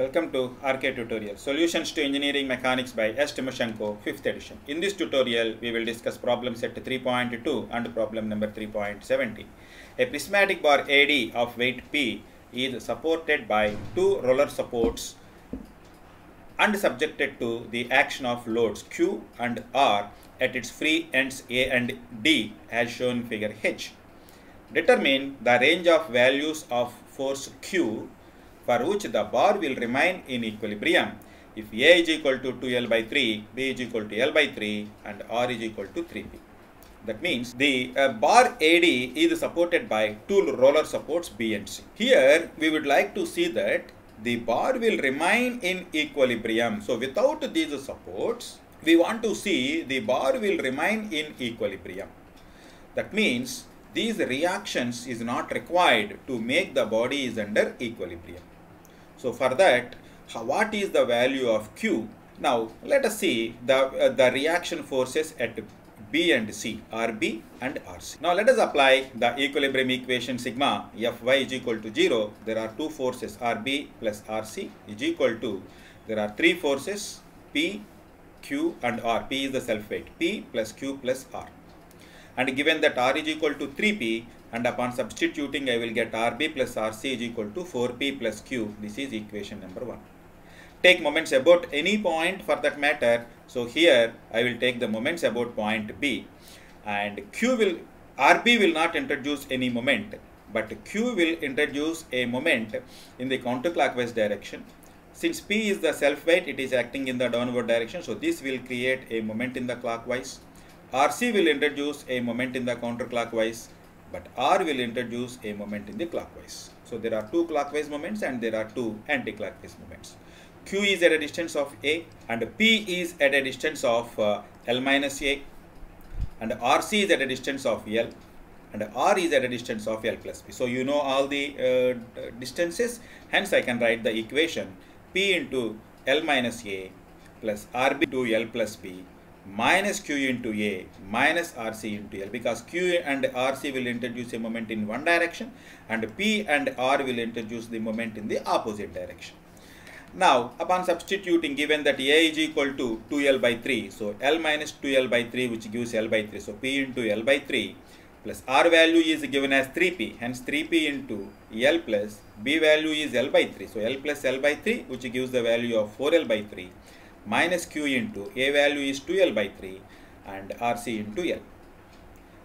Welcome to R K Tutorial, Solutions to Engineering Mechanics by S. Timoshenko, 5th edition. In this tutorial, we will discuss problem set 3.2 and problem number 3.17. A prismatic bar AD of weight P is supported by two roller supports and subjected to the action of loads Q and R at its free ends A and D as shown in figure H. Determine the range of values of force Q for which the bar will remain in equilibrium if A is equal to 2L by 3, B is equal to L by 3 and R is equal to 3P. That means the bar AD is supported by two roller supports B and C. Here we would like to see that the bar will remain in equilibrium. So without these supports, we want to see the bar will remain in equilibrium. That means these reactions is not required to make the body is under equilibrium. So for that, what is the value of Q? Now let us see the reaction forces at B and C, RB and RC. Now let us apply the equilibrium equation sigma Fy is equal to 0. There are two forces RB plus RC is equal to, there are three forces P, Q and R. P is the self weight, P plus Q plus R. And given that R is equal to 3P, and upon substituting I will get RB plus RC is equal to 4P plus Q. This is equation number 1. Take moments about any point for that matter. So here I will take the moments about point B. And RB will not introduce any moment, but Q will introduce a moment in the counterclockwise direction. Since P is the self weight, it is acting in the downward direction. So this will create a moment in the clockwise. RC will introduce a moment in the counterclockwise, but R will introduce a moment in the clockwise. So there are two clockwise moments and there are two anti-clockwise moments. Q is at a distance of A and P is at a distance of L minus A, and RC is at a distance of L and R is at a distance of L plus P. So you know all the distances, hence I can write the equation P into L minus A plus RB to L plus P minus Q into A minus RC into L, because Q and RC will introduce a moment in one direction and P and R will introduce the moment in the opposite direction. Now upon substituting, given that A is equal to 2L by 3, so L minus 2L by 3 which gives L by 3, so P into L by 3 plus R value is given as 3P, hence 3P into L plus B value is L by 3, so L plus L by 3 which gives the value of 4L by 3 minus Q into A value is 2L by 3 and RC into L.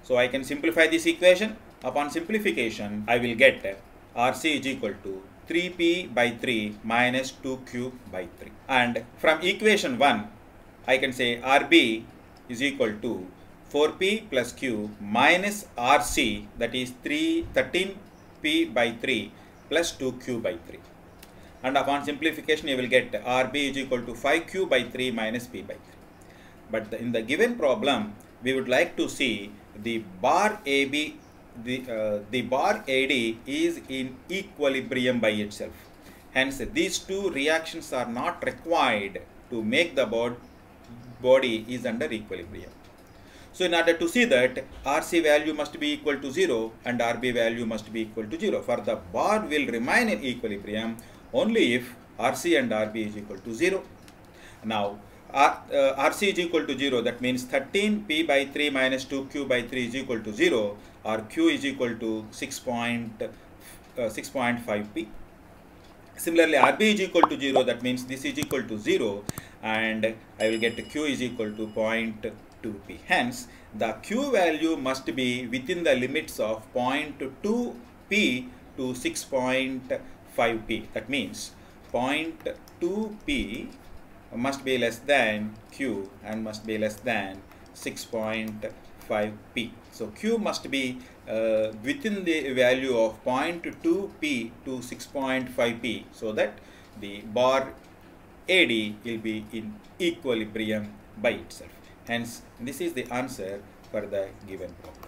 So I can simplify this equation. Upon simplification, I will get RC is equal to 3P by 3 minus 2Q by 3. And from equation 1, I can say RB is equal to 4P plus Q minus RC, that is 13P by 3 plus 2Q by 3. And upon simplification, you will get RB is equal to 5Q by 3 minus P by 3. But in the given problem, we would like to see the bar AB, the bar AD is in equilibrium by itself. Hence, these two reactions are not required to make the body is under equilibrium. So in order to see that, RC value must be equal to 0 and RB value must be equal to 0. For the bar will remain in equilibrium only if RC and RB is equal to 0. Now RC is equal to 0, that means 13P by 3 minus 2Q by 3 is equal to 0, or Q is equal to 6.5P. Similarly, RB is equal to 0, that means this is equal to 0 and I will get Q is equal to 0.2P. Hence, the Q value must be within the limits of 0.2P to 6.5P. That means 0.2P must be less than Q and must be less than 6.5P. So Q must be within the value of 0.2P to 6.5P, so that the bar AD will be in equilibrium by itself. Hence, this is the answer for the given problem.